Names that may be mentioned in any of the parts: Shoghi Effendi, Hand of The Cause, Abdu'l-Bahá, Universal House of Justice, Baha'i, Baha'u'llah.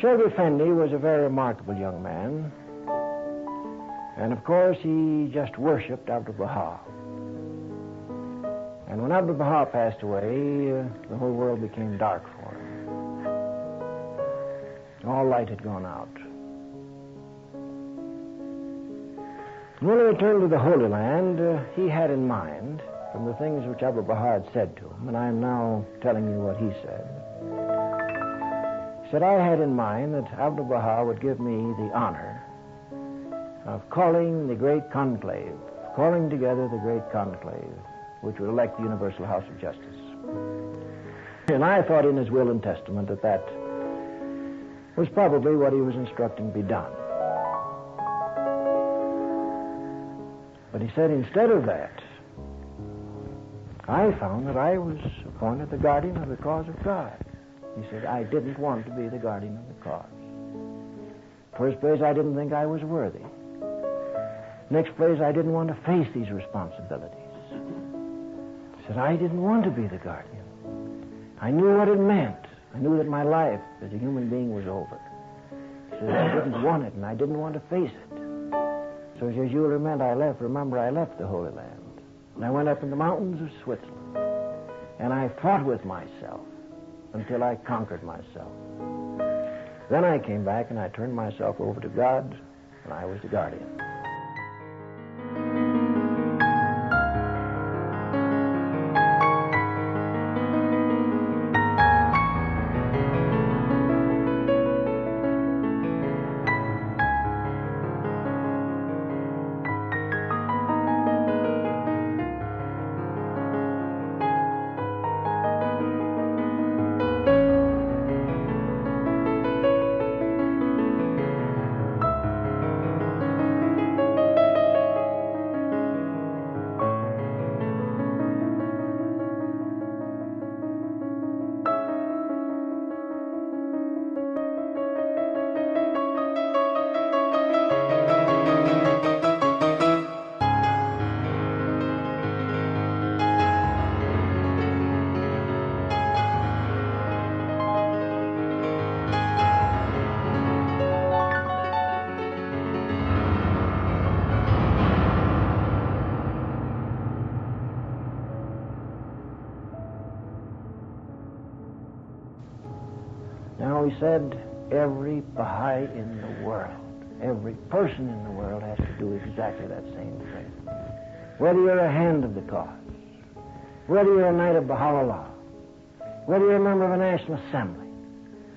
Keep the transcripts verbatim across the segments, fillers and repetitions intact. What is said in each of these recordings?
Shoghi Effendi was a very remarkable young man. And of course, he just worshipped Abdu'l-Bahá. And when Abdu'l-Bahá passed away, uh, the whole world became dark for him. All light had gone out. And when he returned to the Holy Land, uh, he had in mind, from the things which Abdu'l-Bahá had said to him, and I am now telling you what he said, he said, I had in mind that Abdu'l-Bahá would give me the honor of calling the great conclave, calling together the great conclave, which would elect the Universal House of Justice. And I thought in his will and testament that that was probably what he was instructing be done. But he said, instead of that, I found that I was appointed the guardian of the cause of God. He said, I didn't want to be the guardian of the cause. First place, I didn't think I was worthy. Next place, I didn't want to face these responsibilities. He said, I didn't want to be the guardian. I knew what it meant. I knew that my life as a human being was over. He said, I didn't want it, and I didn't want to face it. So he says, you'll remember I left, remember I left the Holy Land. And I went up in the mountains of Switzerland, and I fought with myself until I conquered myself. Then I came back, and I turned myself over to God, and I was the guardian. He said, every Baha'i in the world, every person in the world has to do exactly that same thing. Whether you're a hand of the cause, whether you're a knight of Baha'u'llah, whether you're a member of a national assembly,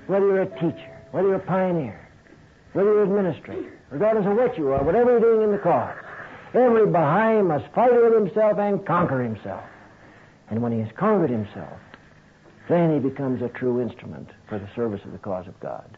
whether you're a teacher, whether you're a pioneer, whether you're an administrator, regardless of what you are, whatever you're doing in the cause, every Baha'i must fight with himself and conquer himself. And when he has conquered himself, then he becomes a true instrument for the service of the cause of God.